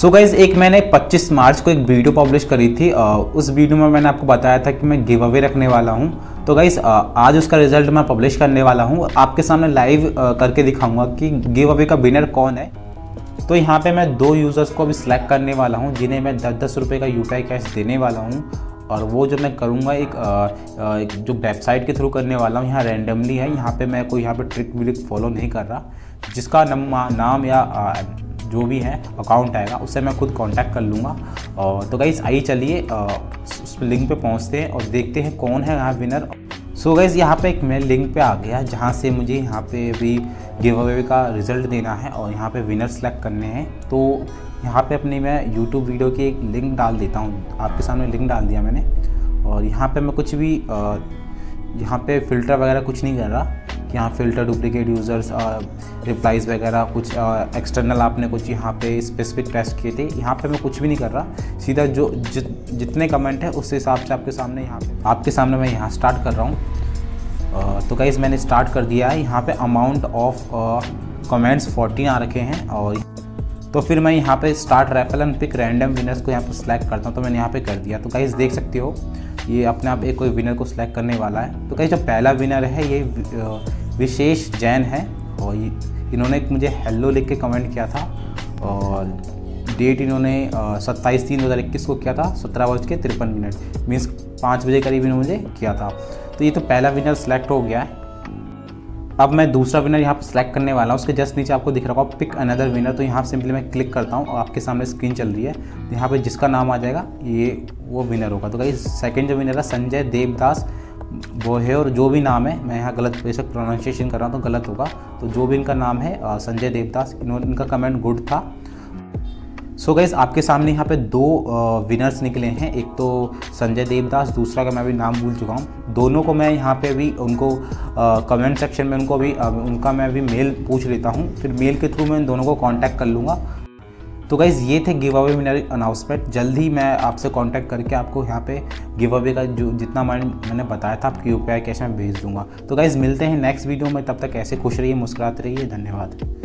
So guys एक मैंने 25 मार्च को एक वीडियो पब्लिश करी थी, उस वीडियो में मैंने आपको बताया था कि मैं गिव अवे रखने वाला हूं। तो गाइज आज उसका रिजल्ट मैं पब्लिश करने वाला हूं, आपके सामने लाइव करके दिखाऊंगा कि गिव अवे का विनर कौन है। तो यहाँ पे मैं 2 यूज़र्स को अभी सिलेक्ट करने वाला हूँ जिन्हें मैं 10-10 रुपये का यूपीआई कैश देने वाला हूँ, और वो जो मैं करूँगा एक जो वेबसाइट के थ्रू करने वाला हूँ। यहाँ रैंडमली है, यहाँ पे मैं कोई यहाँ पे ट्रिक व्रिक फॉलो नहीं कर रहा। जिसका नाम या जो भी है अकाउंट आएगा उससे मैं खुद कांटेक्ट कर लूँगा। और तो गाइज़ आइए चलिए उस लिंक पे पहुँचते हैं और देखते हैं कौन है यहाँ विनर। सो गाइज़ यहाँ पे एक मैं लिंक पे आ गया जहाँ से मुझे यहाँ पे भी गिव अवे का रिज़ल्ट देना है और यहाँ पे विनर सेलेक्ट करने हैं। तो यहाँ पे अपनी मैं यूट्यूब वीडियो की एक लिंक डाल देता हूँ, आपके सामने लिंक डाल दिया मैंने। और यहाँ पे मैं कुछ भी यहाँ पे फ़िल्टर वगैरह कुछ नहीं कर रहा। यहाँ फ़िल्टर, डुप्लिकेट यूज़र्स, रिप्लाइज़ वगैरह कुछ एक्सटर्नल आपने कुछ यहाँ पे स्पेसिफिक टेस्ट किए थे, यहाँ पे मैं कुछ भी नहीं कर रहा। सीधा जो जितने कमेंट है उस हिसाब से आपके सामने मैं यहाँ स्टार्ट कर रहा हूँ। तो गाइज़ मैंने स्टार्ट कर दिया है। यहाँ पे अमाउंट ऑफ कमेंट्स 14 आ रखे हैं। और तो फिर मैं यहाँ पे start raffle and pick random winners को यहाँ पे सिलेक्ट करता हूँ। तो मैंने यहाँ पे कर दिया। तो गाइस देख सकते हो ये अपने आप एक कोई विनर को सिलेक्ट करने वाला है। तो गाइस जो पहला विनर है ये विशेष जैन है, और इन्होंने मुझे हेलो लिख के कमेंट किया था। और डेट इन्होंने 27/3/2021 को किया था, 17:53 मीन्स 5 बजे करीब इन्होंने मुझे किया था। तो ये तो पहला विनर सिलेक्ट हो गया है। अब मैं दूसरा विनर यहाँ पर सिलेक्ट करने वाला हूँ। उसके जस्ट नीचे आपको दिख रहा होगा पिक अनदर विनर। तो यहाँ सिंपली मैं क्लिक करता हूँ और आपके सामने स्क्रीन चल रही है। तो यहाँ पे जिसका नाम आ जाएगा ये वो विनर होगा। तो गाइस सेकंड जो विनर है संजय देवदास वो है, और जो भी नाम है मैं यहाँ गलत बेशक प्रोनाउंसिएशन कर रहा हूँ तो गलत होगा। तो जो भी इनका नाम है संजय देवदास, इनका कमेंट गुड था। सो गाइस आपके सामने यहाँ पे 2 विनर्स निकले हैं, एक तो संजय देवदास, दूसरा का मैं भी नाम भूल चुका हूँ। दोनों को मैं यहाँ पे भी उनको कमेंट सेक्शन में उनको भी उनका मैं भी मेल पूछ लेता हूँ, फिर मेल के थ्रू मैं इन दोनों को कांटेक्ट कर लूँगा। तो गाइज़ ये थे गिव अवे विनर अनाउंसमेंट। जल्द ही मैं आपसे कांटेक्ट करके आपको यहाँ पे गिव अवे का जो जितना मैंने बताया था आपकी यूपीआई कैश में भेज दूँगा। तो गाइज़ मिलते हैं नेक्स्ट वीडियो में, तब तक ऐसे खुश रहिए, मुस्कुराते रहिए। धन्यवाद।